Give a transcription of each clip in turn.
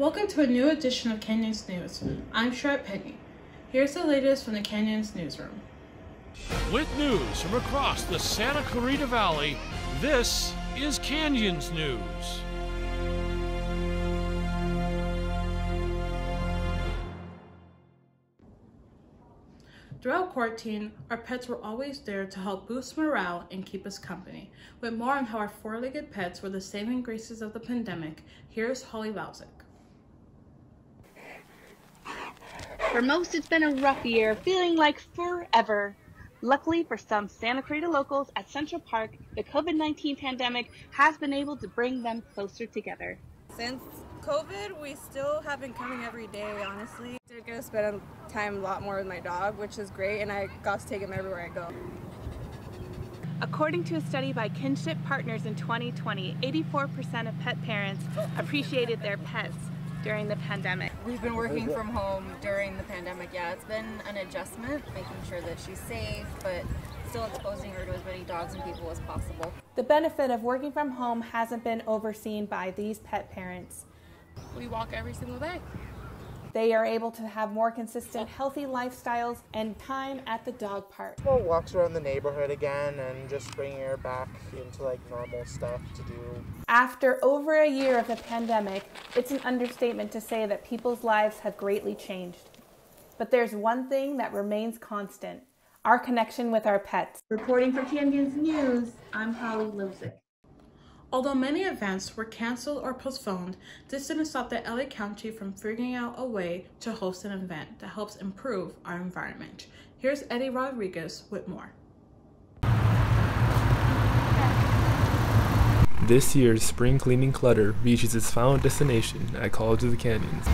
Welcome to a new edition of Canyons News. I'm Sherrette Penny. Here's the latest from the Canyons Newsroom. With news from across the Santa Clarita Valley, this is Canyons News. Throughout quarantine, our pets were always there to help boost morale and keep us company. With more on how our four-legged pets were the saving graces of the pandemic, here's Holly Lozick. For most, it's been a rough year, feeling like forever. Luckily for some Santa Clarita locals at Central Park, the COVID-19 pandemic has been able to bring them closer together. Since COVID, we still have been coming every day, honestly. I did get to spend time a lot more with my dog, which is great, and I got to take him everywhere I go. According to a study by Kinship Partners in 2020, 84% of pet parents appreciated their pets during the pandemic. We've been working from home during the pandemic. Yeah, it's been an adjustment, making sure that she's safe, but still exposing her to as many dogs and people as possible. The benefit of working from home hasn't been overseen by these pet parents. We walk every single day. They are able to have more consistent, healthy lifestyles and time at the dog park. Well, walks around the neighborhood again and just bringing her back into like normal stuff to do. After over a year of the pandemic, it's an understatement to say that people's lives have greatly changed. But there's one thing that remains constant, our connection with our pets. Reporting for Canyons News, I'm Holly Lozick. Although many events were canceled or postponed, this didn't stop the LA County from figuring out a way to host an event that helps improve our environment. Here's Eddie Rodriguez with more. This year's spring cleaning clutter reaches its final destination at College of the Canyons.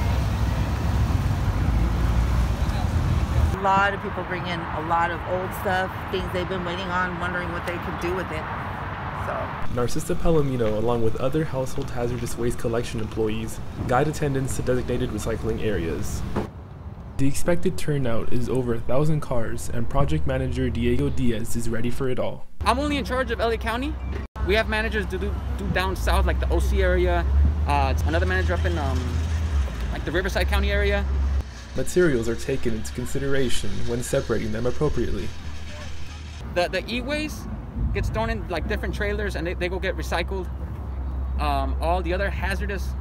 A lot of people bring in a lot of old stuff, things they've been waiting on, wondering what they could do with it. Narcissa Palomino, along with other household hazardous waste collection employees, guide attendants to designated recycling areas. The expected turnout is over 1,000 cars, and project manager Diego Diaz is ready for it all. I'm only in charge of LA County. We have managers to do down south, like the OC area. Another manager up in like the Riverside County area. Materials are taken into consideration when separating them appropriately. The E-Waste gets thrown in like different trailers, and they go get recycled. All the other hazardous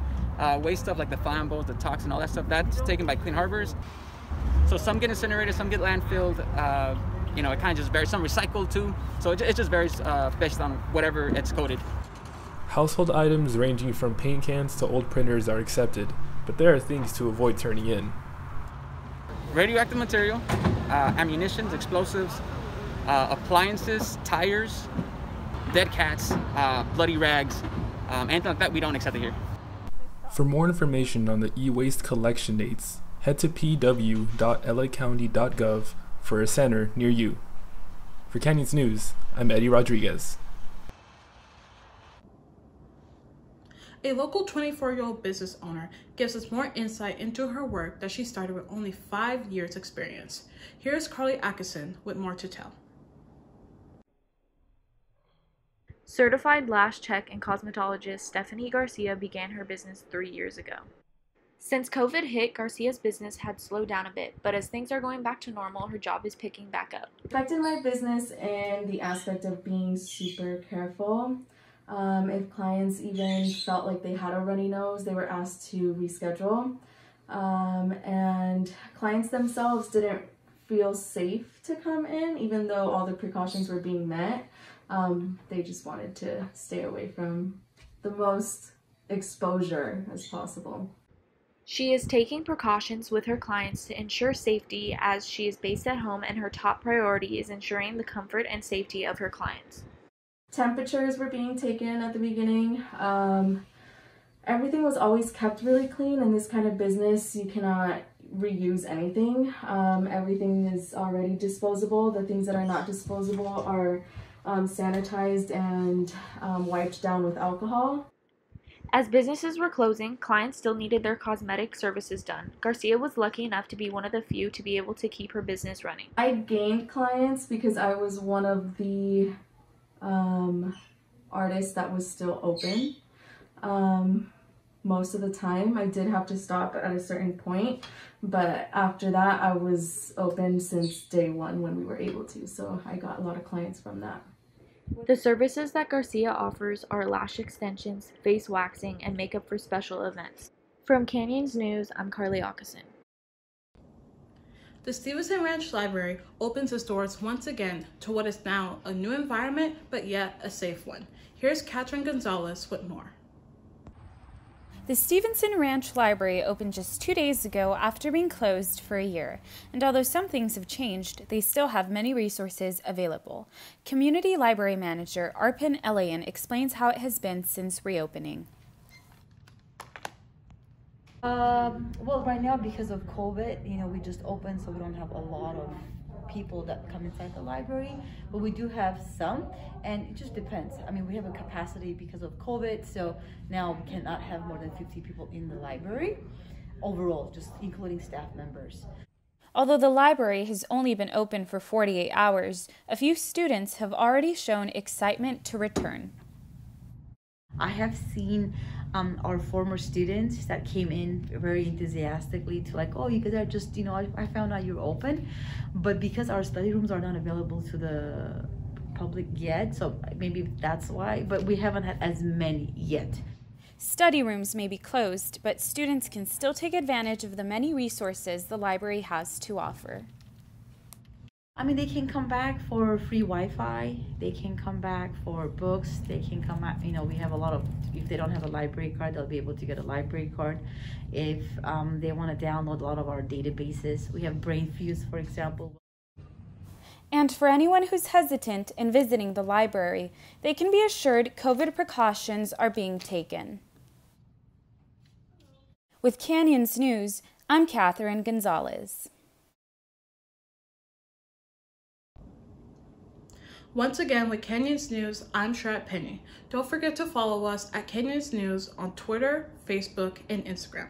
waste stuff, like the flammables, the toxin, all that stuff, that's taken by Clean Harbors. So some get incinerated, some get landfilled. You know, it kind of just varies. Some recycled too. So it just varies based on whatever it's coded. Household items ranging from paint cans to old printers are accepted, but there are things to avoid turning in. Radioactive material, ammunitions, explosives, appliances, tires, dead cats, bloody rags, anything like that we don't accept it here. For more information on the e-waste collection dates, head to pw.lacounty.gov for a center near you. For Canyons News, I'm Eddie Rodriguez. A local 24-year-old business owner gives us more insight into her work that she started with only 5 years experience. Here's Carly Atkinson with more to tell. Certified lash tech and cosmetologist Stephanie Garcia began her business 3 years ago. Since COVID hit, Garcia's business had slowed down a bit, but as things are going back to normal, her job is picking back up. It affected my business in the aspect of being super careful. If clients even felt like they had a runny nose, they were asked to reschedule. And clients themselves didn't feel safe to come in, even though all the precautions were being met. They just wanted to stay away from the most exposure as possible. She is taking precautions with her clients to ensure safety as she is based at home, and her top priority is ensuring the comfort and safety of her clients. Temperatures were being taken at the beginning. Everything was always kept really clean. In this kind of business, you cannot reuse anything. Everything is already disposable. The things that are not disposable are sanitized and wiped down with alcohol. As businesses were closing, clients still needed their cosmetic services done. Garcia was lucky enough to be one of the few to be able to keep her business running. I gained clients because I was one of the artists that was still open. most of the time. I did have to stop at a certain point, but after that I was open since day one when we were able to, so I got a lot of clients from that. The services that Garcia offers are lash extensions, face waxing, and makeup for special events. From Canyons News, I'm Carly Ocasio. The Stevenson Ranch Library opens its doors once again to what is now a new environment, but yet a safe one. Here's Katherine Gonzalez with more. The Stevenson Ranch Library opened just 2 days ago after being closed for a year, and although some things have changed, they still have many resources available. Community Library Manager Arpen Elian explains how it has been since reopening. Well, right now, because of COVID, we just opened, so we don't have a lot of people that come inside the library, but we do have some, and it just depends. I mean, we have a capacity because of COVID, so now we cannot have more than 50 people in the library overall, just including staff members. Although the library has only been open for 48 hours, a few students have already shown excitement to return. I have seen our former students that came in very enthusiastically to like, oh, you guys are just, I found out you're open, but because our study rooms are not available to the public yet, so maybe that's why, but we haven't had as many yet. Study rooms may be closed, but students can still take advantage of the many resources the library has to offer. I mean, they can come back for free Wi-Fi, they can come back for books, they can come out, we have a lot of, if they don't have a library card, they'll be able to get a library card. If they want to download a lot of our databases, we have BrainFuse, for example. And for anyone who's hesitant in visiting the library, they can be assured COVID precautions are being taken. With Canyons News, I'm Katherine Gonzalez. Once again with Canyons News, I'm Sherrette Penny. Don't forget to follow us at Canyons News on Twitter, Facebook, and Instagram.